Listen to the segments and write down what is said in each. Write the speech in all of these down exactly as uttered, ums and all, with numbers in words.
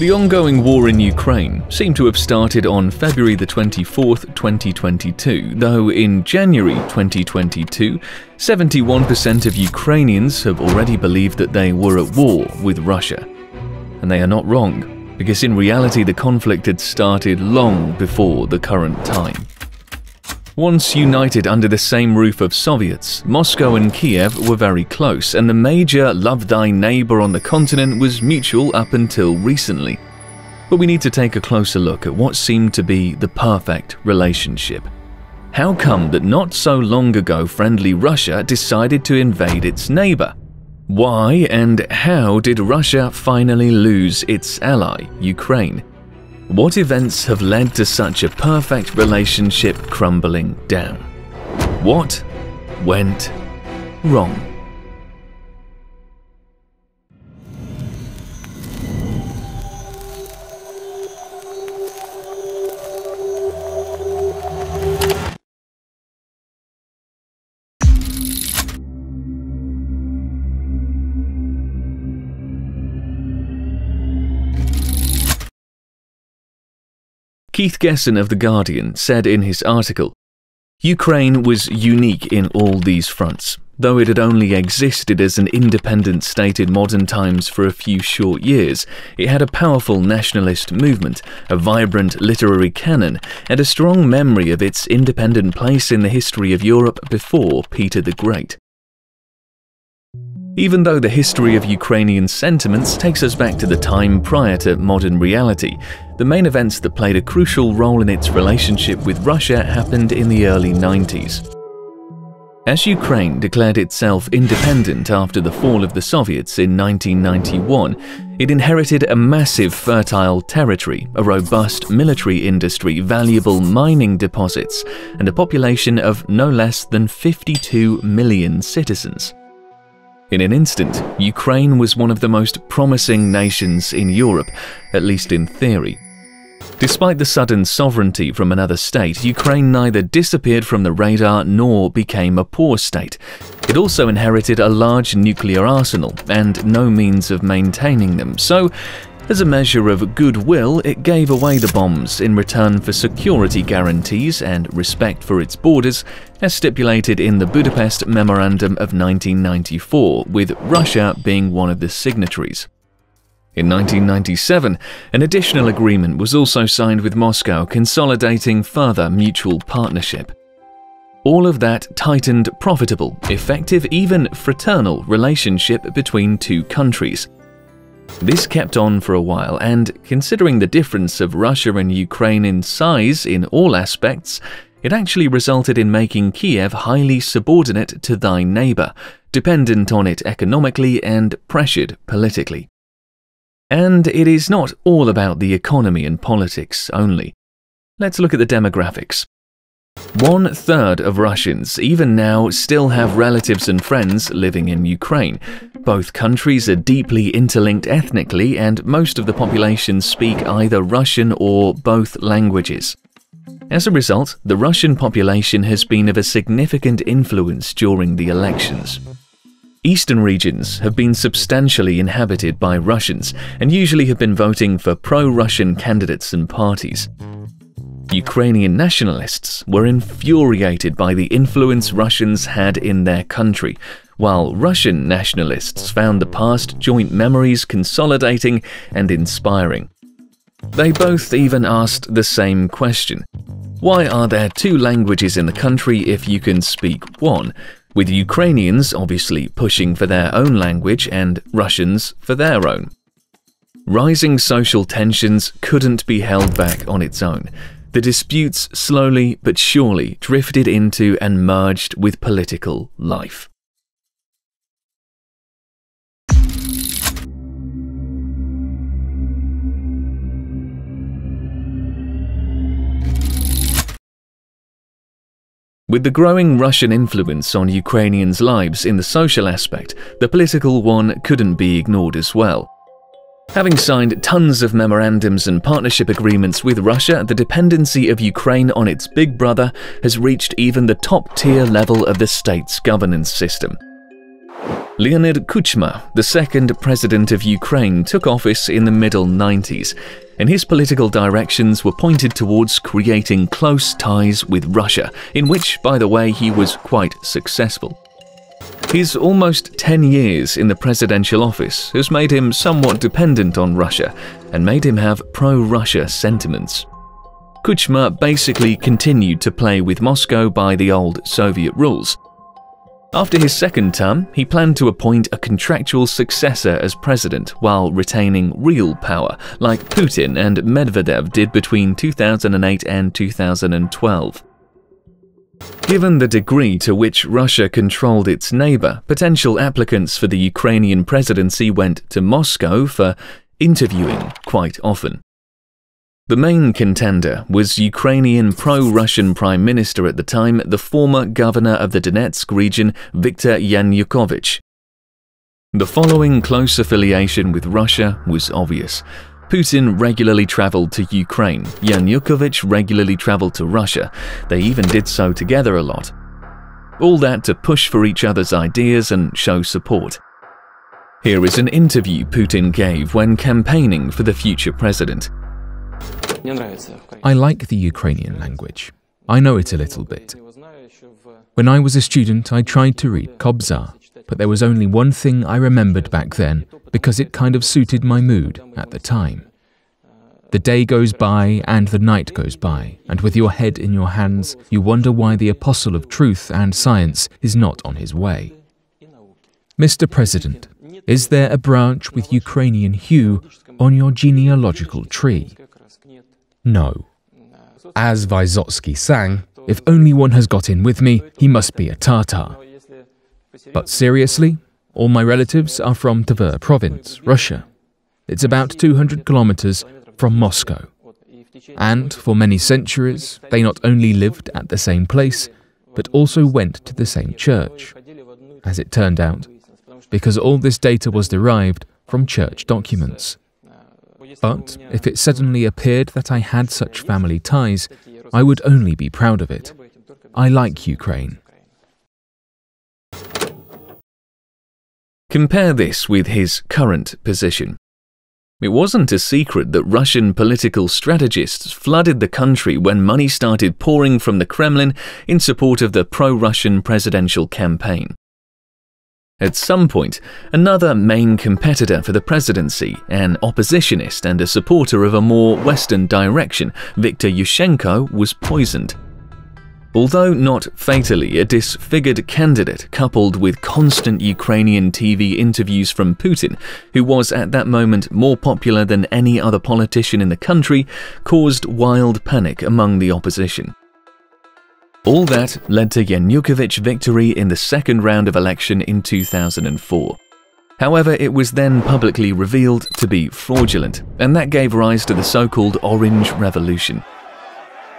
The ongoing war in Ukraine seemed to have started on February the twenty-fourth, twenty twenty-two, though in January twenty twenty-two, seventy-one percent of Ukrainians have already believed that they were at war with Russia. And they are not wrong, because in reality the conflict had started long before the current time. Once united under the same roof of Soviets, Moscow and Kiev were very close, and the major love thy neighbor on the continent was mutual up until recently. But we need to take a closer look at what seemed to be the perfect relationship. How come that not so long ago friendly Russia decided to invade its neighbor? Why and how did Russia finally lose its ally, Ukraine? What events have led to such a perfect relationship crumbling down? What went wrong? Keith Gessen of The Guardian said in his article, "Ukraine was unique in all these fronts. Though it had only existed as an independent state in modern times for a few short years, it had a powerful nationalist movement, a vibrant literary canon, and a strong memory of its independent place in the history of Europe before Peter the Great." Even though the history of Ukrainian sentiments takes us back to the time prior to modern reality, the main events that played a crucial role in its relationship with Russia happened in the early nineties. As Ukraine declared itself independent after the fall of the Soviets in nineteen ninety-one, it inherited a massive fertile territory, a robust military industry, valuable mining deposits, and a population of no less than fifty-two million citizens. In an instant, Ukraine was one of the most promising nations in Europe, at least in theory. Despite the sudden sovereignty from another state, Ukraine neither disappeared from the radar nor became a poor state. It also inherited a large nuclear arsenal and no means of maintaining them, so as a measure of goodwill, it gave away the bombs in return for security guarantees and respect for its borders, as stipulated in the Budapest Memorandum of nineteen ninety-four, with Russia being one of the signatories. In nineteen ninety-seven, an additional agreement was also signed with Moscow, consolidating further mutual partnership. All of that tightened profitable, effective, even fraternal relationship between two countries. This kept on for a while, and considering the difference of Russia and Ukraine in size in all aspects, it actually resulted in making Kiev highly subordinate to thy neighbor, dependent on it economically and pressured politically. And it is not all about the economy and politics only. Let's look at the demographics. One third of Russians, even now, still have relatives and friends living in Ukraine. Both countries are deeply interlinked ethnically, and most of the population speak either Russian or both languages. As a result, the Russian population has been of a significant influence during the elections. Eastern regions have been substantially inhabited by Russians, and usually have been voting for pro-Russian candidates and parties. Ukrainian nationalists were infuriated by the influence Russians had in their country, while Russian nationalists found the past joint memories consolidating and inspiring. They both even asked the same question: why are there two languages in the country if you can speak one? With Ukrainians obviously pushing for their own language and Russians for their own. Rising social tensions couldn't be held back on its own. The disputes slowly but surely drifted into and merged with political life. With the growing Russian influence on Ukrainians' lives in the social aspect, the political one couldn't be ignored as well. Having signed tons of memorandums and partnership agreements with Russia, the dependency of Ukraine on its big brother has reached even the top-tier level of the state's governance system. Leonid Kuchma, the second president of Ukraine, took office in the middle nineties, and his political directions were pointed towards creating close ties with Russia, in which, by the way, he was quite successful. His almost ten years in the presidential office has made him somewhat dependent on Russia and made him have pro-Russia sentiments. Kuchma basically continued to play with Moscow by the old Soviet rules. After his second term, he planned to appoint a contractual successor as president while retaining real power, like Putin and Medvedev did between two thousand eight and two thousand twelve. Given the degree to which Russia controlled its neighbor, potential applicants for the Ukrainian presidency went to Moscow for interviewing quite often. The main contender was Ukrainian pro-Russian prime minister at the time, the former governor of the Donetsk region, Viktor Yanukovych. The following close affiliation with Russia was obvious. Putin regularly traveled to Ukraine, Yanukovych regularly traveled to Russia. They even did so together a lot. All that to push for each other's ideas and show support. Here is an interview Putin gave when campaigning for the future president. I like the Ukrainian language. I know it a little bit. When I was a student, I tried to read Kobzar, but there was only one thing I remembered back then because it kind of suited my mood at the time. The day goes by and the night goes by, and with your head in your hands, you wonder why the apostle of truth and science is not on his way. Mister President, is there a branch with Ukrainian hue on your genealogical tree? No. As Vysotsky sang, if only one has got in with me, he must be a Tartar. But seriously, all my relatives are from Tver province, Russia. It's about two hundred kilometers from Moscow. And for many centuries, they not only lived at the same place, but also went to the same church, as it turned out, because all this data was derived from church documents. But if it suddenly appeared that I had such family ties, I would only be proud of it. I like Ukraine. Compare this with his current position. It wasn't a secret that Russian political strategists flooded the country when money started pouring from the Kremlin in support of the pro-Russian presidential campaign. At some point, another main competitor for the presidency, an oppositionist and a supporter of a more Western direction, Viktor Yushchenko, was poisoned. Although not fatally, a disfigured candidate coupled with constant Ukrainian T V interviews from Putin, who was at that moment more popular than any other politician in the country, caused wild panic among the opposition. All that led to Yanukovych's victory in the second round of election in two thousand four. However, it was then publicly revealed to be fraudulent, and that gave rise to the so-called Orange Revolution.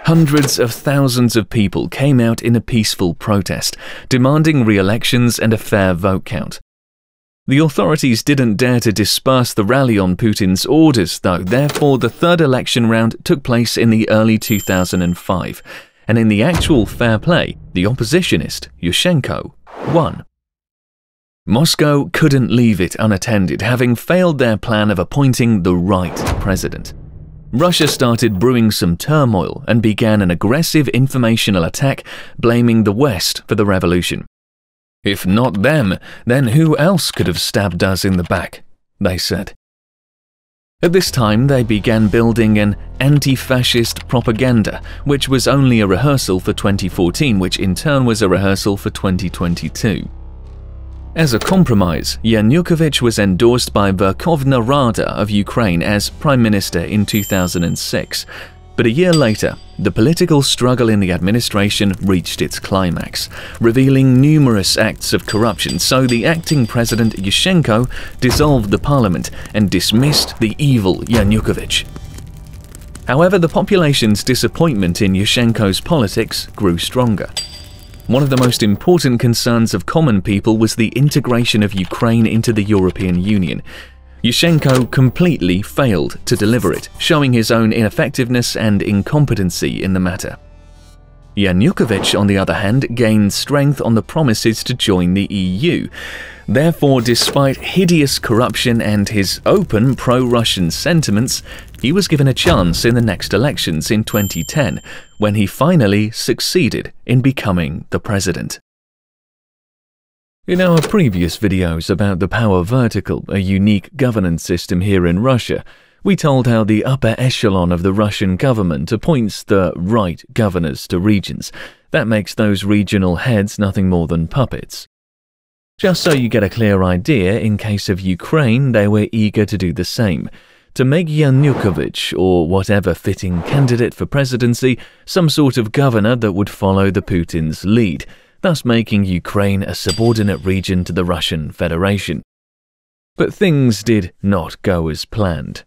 Hundreds of thousands of people came out in a peaceful protest, demanding re-elections and a fair vote count. The authorities didn't dare to disperse the rally on Putin's orders, though. Therefore, the third election round took place in the early two thousand five. And in the actual fair play, the oppositionist, Yushchenko, won. Moscow couldn't leave it unattended, having failed their plan of appointing the right president. Russia started brewing some turmoil and began an aggressive informational attack, blaming the West for the revolution. If not them, then who else could have stabbed us in the back, they said. At this time, they began building an anti-fascist propaganda, which was only a rehearsal for twenty fourteen, which in turn was a rehearsal for twenty twenty-two. As a compromise, Yanukovych was endorsed by Verkhovna Rada of Ukraine as prime minister in two thousand six. But a year later, the political struggle in the administration reached its climax, revealing numerous acts of corruption, so the acting president Yushchenko dissolved the parliament and dismissed the evil Yanukovych. However, the population's disappointment in Yushchenko's politics grew stronger. One of the most important concerns of common people was the integration of Ukraine into the European Union. Yushchenko completely failed to deliver it, showing his own ineffectiveness and incompetency in the matter. Yanukovych, on the other hand, gained strength on the promises to join the E U. Therefore, despite hideous corruption and his open pro-Russian sentiments, he was given a chance in the next elections in twenty ten, when he finally succeeded in becoming the president. In our previous videos about the power vertical, a unique governance system here in Russia, we told how the upper echelon of the Russian government appoints the right governors to regions. That makes those regional heads nothing more than puppets. Just so you get a clear idea, in case of Ukraine, they were eager to do the same. To make Yanukovych, or whatever fitting candidate for presidency, some sort of governor that would follow the Putin's lead, thus making Ukraine a subordinate region to the Russian Federation. But things did not go as planned.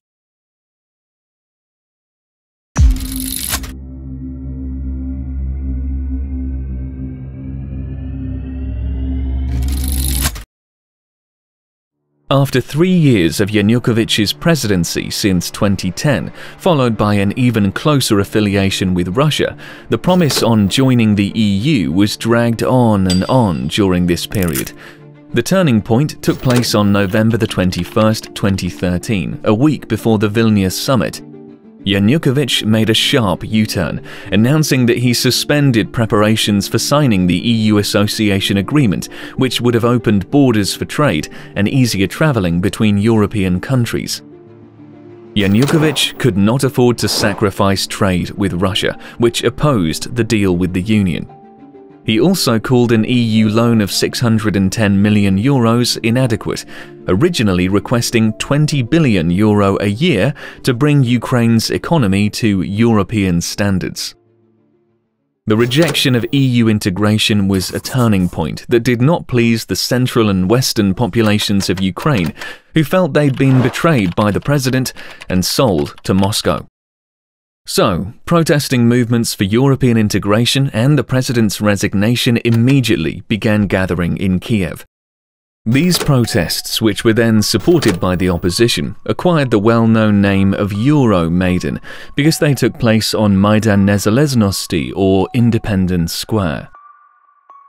After three years of Yanukovych's presidency since twenty ten, followed by an even closer affiliation with Russia, the promise on joining the E U was dragged on and on during this period. The turning point took place on November the twenty-first, twenty thirteen, a week before the Vilnius summit. Yanukovych made a sharp U-turn, announcing that he suspended preparations for signing the E U Association Agreement, which would have opened borders for trade and easier travelling between European countries. Yanukovych could not afford to sacrifice trade with Russia, which opposed the deal with the Union. He also called an E U loan of six hundred ten million euros inadequate, originally requesting twenty billion euro a year to bring Ukraine's economy to European standards. The rejection of E U integration was a turning point that did not please the central and western populations of Ukraine, who felt they'd been betrayed by the president and sold to Moscow. So, protesting movements for European integration and the president's resignation immediately began gathering in Kiev. These protests, which were then supported by the opposition, acquired the well-known name of Euromaidan because they took place on Maidan Nezalezhnosti, or Independence Square.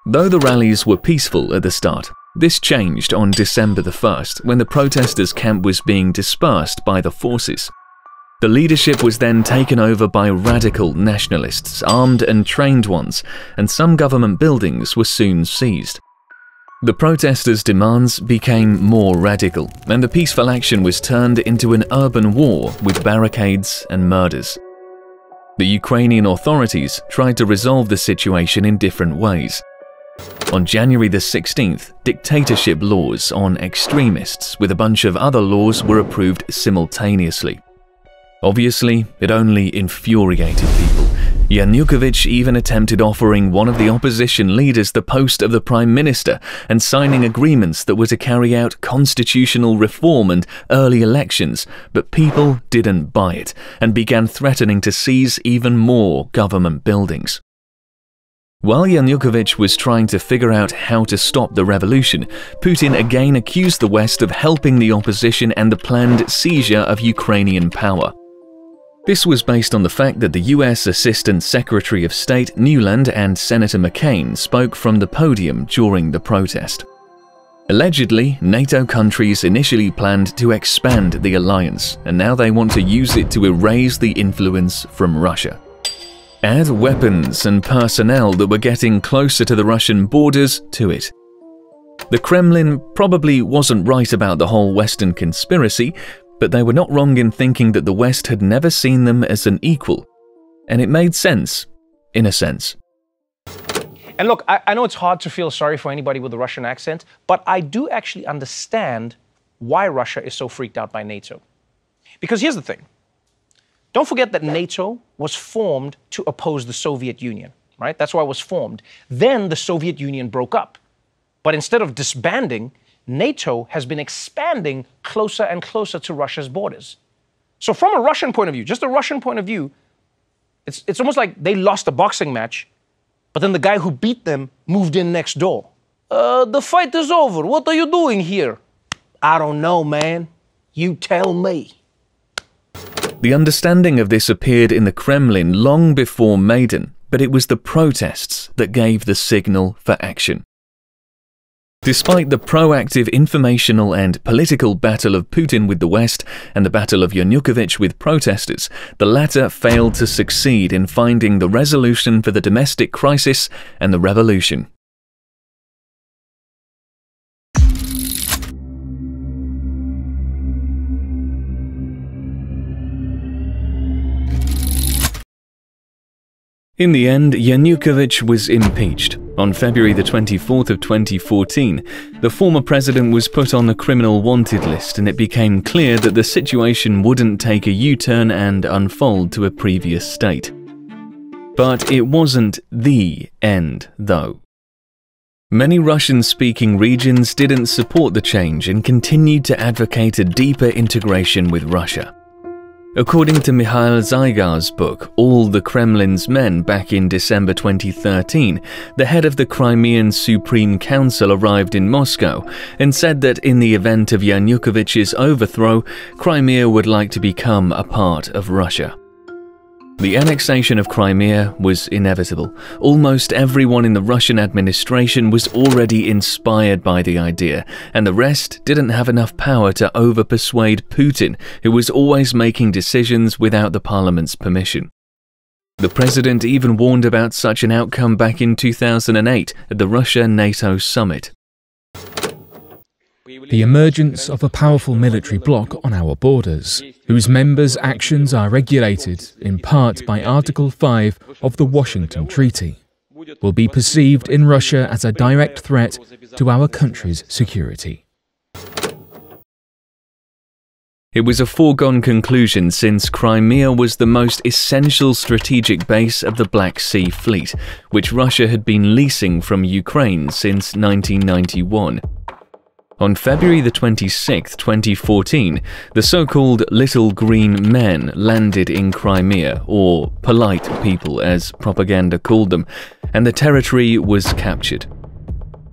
Though the rallies were peaceful at the start, this changed on December the first when the protesters' camp was being dispersed by the forces. The leadership was then taken over by radical nationalists, armed and trained ones, and some government buildings were soon seized. The protesters' demands became more radical, and the peaceful action was turned into an urban war with barricades and murders. The Ukrainian authorities tried to resolve the situation in different ways. On January the sixteenth, dictatorship laws on extremists with a bunch of other laws were approved simultaneously. Obviously, it only infuriated people. Yanukovych even attempted offering one of the opposition leaders the post of the prime minister and signing agreements that were to carry out constitutional reform and early elections, but people didn't buy it and began threatening to seize even more government buildings. While Yanukovych was trying to figure out how to stop the revolution, Putin again accused the West of helping the opposition and the planned seizure of Ukrainian power. This was based on the fact that the U S Assistant Secretary of State Newland and Senator McCain spoke from the podium during the protest. Allegedly, NATO countries initially planned to expand the alliance, and now they want to use it to erase the influence from Russia. Add weapons and personnel that were getting closer to the Russian borders to it. The Kremlin probably wasn't right about the whole Western conspiracy, but they were not wrong in thinking that the West had never seen them as an equal. And it made sense, in a sense. And look, I, I know it's hard to feel sorry for anybody with a Russian accent, but I do actually understand why Russia is so freaked out by NATO. Because here's the thing. Don't forget that NATO was formed to oppose the Soviet Union, right? That's why it was formed. Then the Soviet Union broke up. But instead of disbanding, NATO has been expanding closer and closer to Russia's borders. So from a Russian point of view, just a Russian point of view, it's, it's almost like they lost a boxing match, but then the guy who beat them moved in next door. Uh, the fight is over. What are you doing here? I don't know, man. You tell me. The understanding of this appeared in the Kremlin long before Maidan, but it was the protests that gave the signal for action. Despite the proactive informational and political battle of Putin with the West and the battle of Yanukovych with protesters, the latter failed to succeed in finding the resolution for the domestic crisis and the revolution. In the end, Yanukovych was impeached. On February the twenty-fourth of twenty fourteen, the former president was put on the criminal wanted list, and it became clear that the situation wouldn't take a U-turn and unfold to a previous state. But it wasn't the end, though. Many Russian-speaking regions didn't support the change and continued to advocate a deeper integration with Russia. According to Mikhail Zygar's book, All the Kremlin's Men, back in December twenty thirteen, the head of the Crimean Supreme Council arrived in Moscow and said that in the event of Yanukovych's overthrow, Crimea would like to become a part of Russia. The annexation of Crimea was inevitable. Almost everyone in the Russian administration was already inspired by the idea, and the rest didn't have enough power to over-persuade Putin, who was always making decisions without the parliament's permission. The president even warned about such an outcome back in two thousand eight at the Russia NATO summit. The emergence of a powerful military bloc on our borders, whose members' actions are regulated in part by Article five of the Washington Treaty, will be perceived in Russia as a direct threat to our country's security. It was a foregone conclusion, since Crimea was the most essential strategic base of the Black Sea Fleet, which Russia had been leasing from Ukraine since nineteen ninety-one. On February the twenty-sixth, twenty fourteen, the so-called Little Green Men landed in Crimea, or polite people as propaganda called them, and the territory was captured.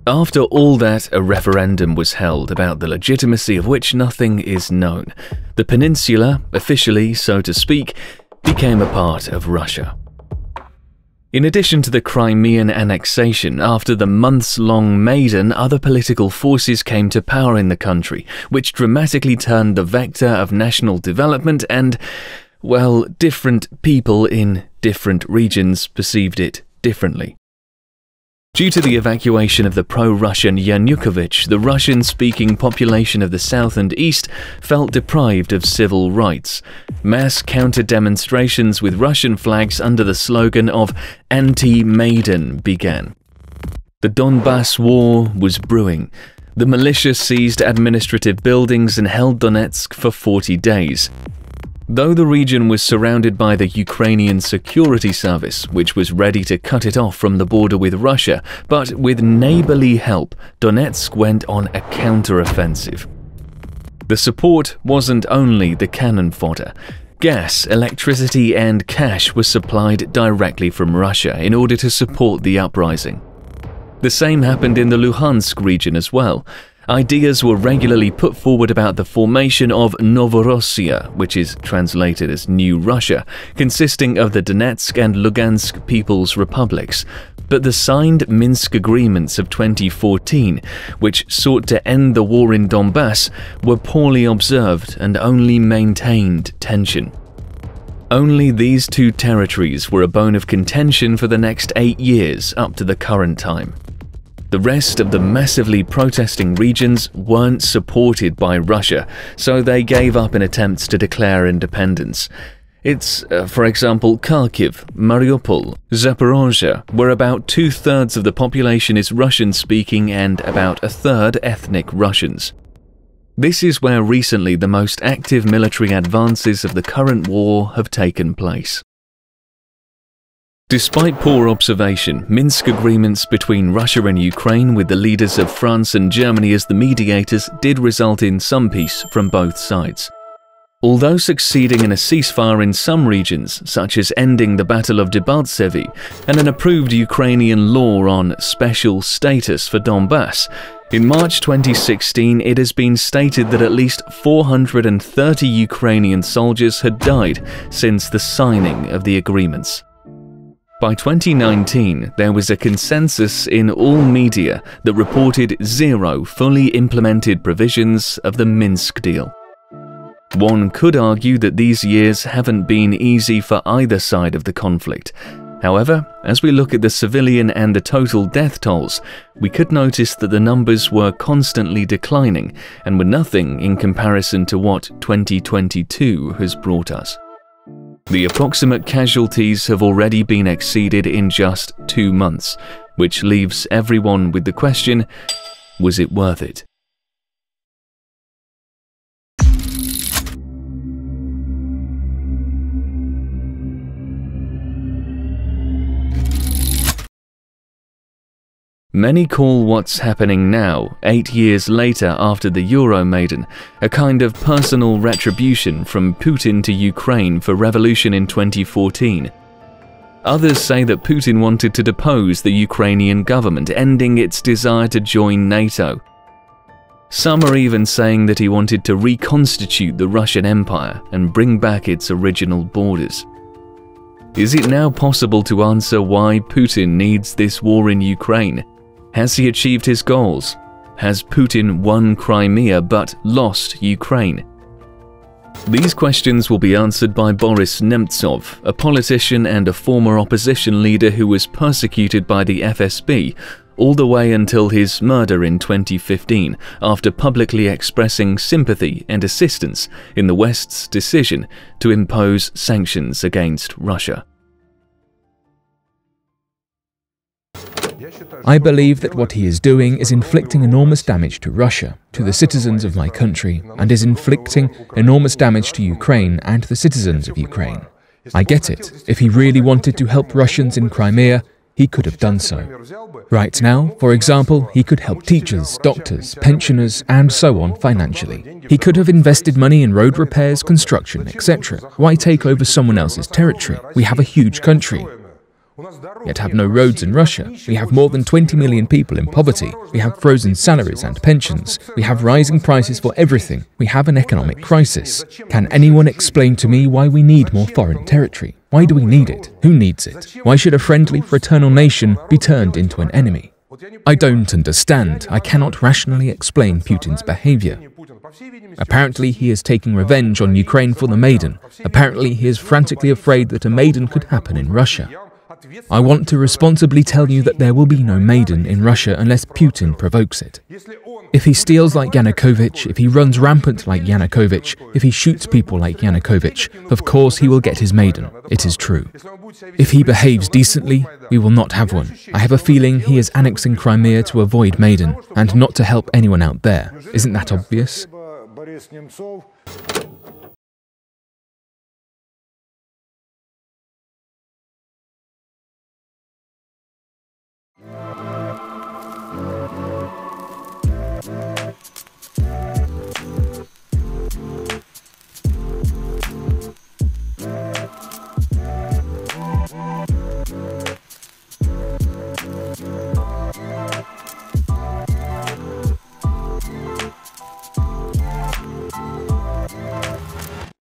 After all that, a referendum was held, about the legitimacy of which nothing is known. The peninsula, officially, so to speak, became a part of Russia. In addition to the Crimean annexation, after the months-long Maidan, other political forces came to power in the country, which dramatically turned the vector of national development, and, well, different people in different regions perceived it differently. Due to the evacuation of the pro-Russian Yanukovych, the Russian-speaking population of the south and east felt deprived of civil rights. Mass counter-demonstrations with Russian flags under the slogan of anti-Maidan began. The Donbas war was brewing. The militia seized administrative buildings and held Donetsk for forty days. Though the region was surrounded by the Ukrainian Security Service, which was ready to cut it off from the border with Russia, but with neighborly help, Donetsk went on a counter-offensive. The support wasn't only the cannon fodder. Gas, electricity and cash were supplied directly from Russia in order to support the uprising. The same happened in the Luhansk region as well. Ideas were regularly put forward about the formation of Novorossiya, which is translated as New Russia, consisting of the Donetsk and Lugansk People's Republics. But the signed Minsk agreements of twenty fourteen, which sought to end the war in Donbas, were poorly observed and only maintained tension. Only these two territories were a bone of contention for the next eight years up to the current time. The rest of the massively protesting regions weren't supported by Russia, so they gave up in attempts to declare independence. It's, uh, for example, Kharkiv, Mariupol, Zaporozhye, where about two-thirds of the population is Russian-speaking and about a third ethnic Russians. This is where recently the most active military advances of the current war have taken place. Despite poor observation, Minsk agreements between Russia and Ukraine, with the leaders of France and Germany as the mediators, did result in some peace from both sides. Although succeeding in a ceasefire in some regions, such as ending the Battle of Debaltseve and an approved Ukrainian law on special status for Donbas, in March twenty sixteen it has been stated that at least four hundred thirty Ukrainian soldiers had died since the signing of the agreements. By twenty nineteen, there was a consensus in all media that reported zero fully implemented provisions of the Minsk deal. One could argue that these years haven't been easy for either side of the conflict. However, as we look at the civilian and the total death tolls, we could notice that the numbers were constantly declining and were nothing in comparison to what twenty twenty-two has brought us. The approximate casualties have already been exceeded in just two months, which leaves everyone with the question, was it worth it? Many call what's happening now, eight years later after the Euromaidan, a kind of personal retribution from Putin to Ukraine for revolution in twenty fourteen. Others say that Putin wanted to depose the Ukrainian government, ending its desire to join NATO. Some are even saying that he wanted to reconstitute the Russian Empire and bring back its original borders. Is it now possible to answer why Putin needs this war in Ukraine? Has he achieved his goals? Has Putin won Crimea but lost Ukraine? These questions will be answered by Boris Nemtsov, a politician and a former opposition leader who was persecuted by the F S B all the way until his murder in twenty fifteen, after publicly expressing sympathy and assistance in the West's decision to impose sanctions against Russia. I believe that what he is doing is inflicting enormous damage to Russia, to the citizens of my country, and is inflicting enormous damage to Ukraine and the citizens of Ukraine. I get it. If he really wanted to help Russians in Crimea, he could have done so. Right now, for example, he could help teachers, doctors, pensioners, and so on financially. He could have invested money in road repairs, construction, et cetera. Why take over someone else's territory? We have a huge country, yet have no roads in Russia. We have more than twenty million people in poverty. We have frozen salaries and pensions. We have rising prices for everything. We have an economic crisis. Can anyone explain to me why we need more foreign territory? Why do we need it? Who needs it? Why should a friendly, fraternal nation be turned into an enemy? I don't understand. I cannot rationally explain Putin's behavior. Apparently, he is taking revenge on Ukraine for the Maidan. Apparently, he is frantically afraid that a Maidan could happen in Russia. I want to responsibly tell you that there will be no Maidan in Russia unless Putin provokes it. If he steals like Yanukovych, if he runs rampant like Yanukovych, if he shoots people like Yanukovych, of course he will get his Maidan. It is true. If he behaves decently, we will not have one. I have a feeling he is annexing Crimea to avoid Maidan and not to help anyone out there. Isn't that obvious?